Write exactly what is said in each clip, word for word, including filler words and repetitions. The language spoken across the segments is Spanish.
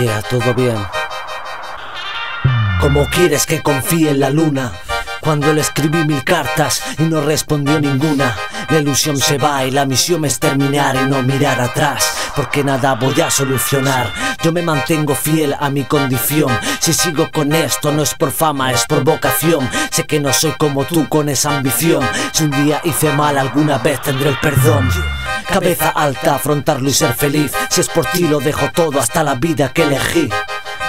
Yeah, todo bien. ¿Cómo quieres que confíe en la luna cuando le escribí mil cartas y no respondió ninguna? La ilusión se va y la misión es terminar y no mirar atrás, porque nada voy a solucionar. Yo me mantengo fiel a mi condición. Si sigo con esto no es por fama, es por vocación. Sé que no soy como tú con esa ambición. Si un día hice mal, alguna vez tendré el perdón. Cabeza alta, afrontarlo y ser feliz. Si es por ti lo dejo todo, hasta la vida que elegí.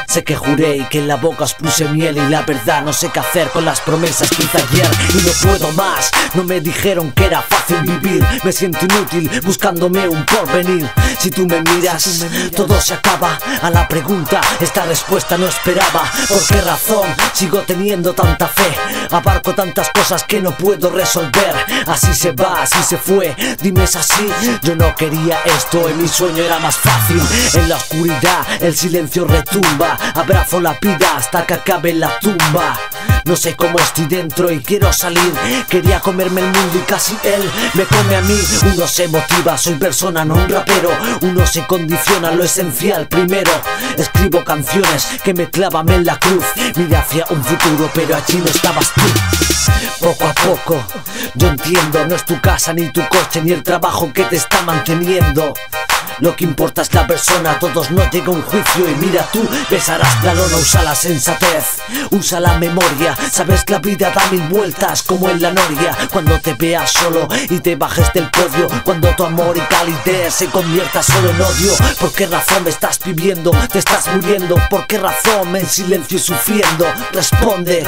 Sé que juré y que en la boca os puse miel, y la verdad no sé qué hacer con las promesas que hice ayer. Y no puedo más, no me dijeron que era fácil vivir. Me siento inútil buscándome un porvenir. Si tú me miras, si me miras todo se acaba. A la pregunta esta respuesta no esperaba. ¿Por qué razón sigo teniendo tanta fe? Abarco tantas cosas que no puedo resolver. Así se va, así se fue, dime, ¿es así? Yo no quería esto y mi sueño era más fácil. En la oscuridad el silencio retumba. Abrazo la vida hasta que acabe la tumba. No sé cómo estoy dentro y quiero salir. Quería comerme el mundo y casi él me come a mí. Uno se motiva, soy persona, no un rapero. Uno se condiciona, lo esencial primero. Escribo canciones que me clavan en la cruz. Miré hacia un futuro, pero allí no estabas tú. Poco a poco, yo entiendo, no es tu casa, ni tu coche, ni el trabajo que te está manteniendo. Lo que importa es la persona, a todos no llega un juicio. Y mira, tú besarás la lona, usa la sensatez, usa la memoria. Sabes que la vida da mil vueltas como en la noria. Cuando te veas solo y te bajes del podio, cuando tu amor y calidez se convierta solo en odio. ¿Por qué razón me estás viviendo? Te estás muriendo. ¿Por qué razón me en silencio y sufriendo? Responde,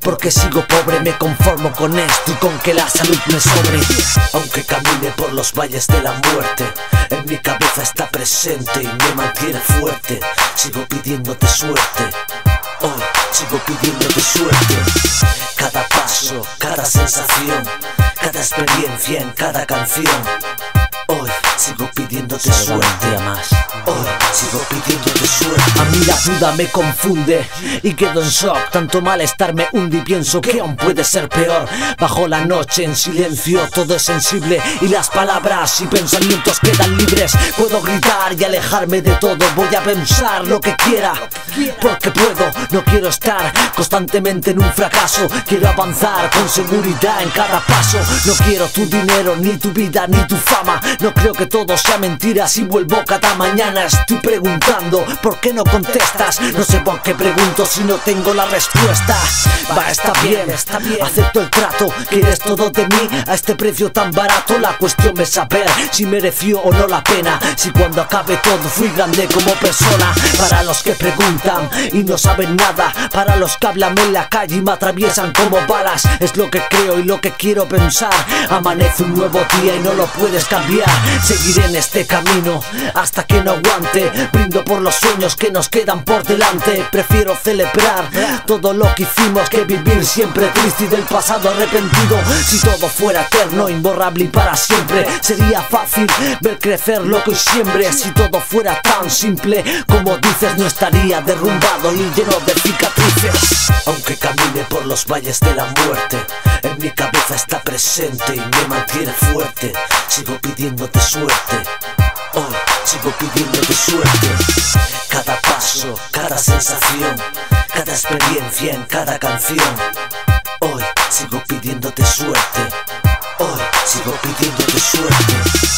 porque sigo pobre, me conformo con esto y con que la salud me sobre. Aunque camine por los valles de la muerte, en mi cabeza está presente y me mantiene fuerte. Sigo pidiéndote suerte, hoy sigo pidiéndote suerte. Cada paso, cada sensación, cada experiencia en cada canción. Hoy sigo pidiéndote suerte, hoy sigo pidiéndote suerte. A mí la duda me confunde y quedo en shock. Tanto malestar me hunde y pienso que aún puede ser peor. Bajo la noche en silencio todo es sensible, y las palabras y pensamientos quedan libres. Puedo gritar y alejarme de todo. Voy a pensar lo que quiera porque puedo. No quiero estar constantemente en un fracaso. Quiero avanzar con seguridad en cada paso. No quiero tu dinero, ni tu vida, ni tu fama. No creo que todo sea mentira si vuelvo cada mañana. Estoy preguntando, ¿por qué no contestas? No sé por qué pregunto si no tengo la respuesta. Va, está bien, está bien, acepto el trato. ¿Quieres todo de mí a este precio tan barato? La cuestión es saber si mereció o no la pena, si cuando acabe todo fui grande como persona. Para los que preguntan y no saben nada, para los que hablan en la calle y me atraviesan como balas. Es lo que creo y lo que quiero pensar. Amanece un nuevo día y no lo puedes cambiar. Seguiré en este camino hasta que no aguante. Brindo por los sueños que nos quedan por delante. Prefiero celebrar todo lo que hicimos que vivir siempre triste y del pasado arrepentido. Si todo fuera eterno, imborrable y para siempre, sería fácil ver crecer lo que hoy siembre. Si todo fuera tan simple como dices, no estaría derrumbado y lleno de cicatrices. Aunque camine por los valles de la muerte, en mi cabeza está presente y me mantiene fuerte. Sigo pidiéndote suerte, hoy sigo pidiéndote suerte. Cada paso, cada sensación, cada experiencia en cada canción. Hoy sigo pidiéndote suerte, hoy sigo pidiéndote suerte.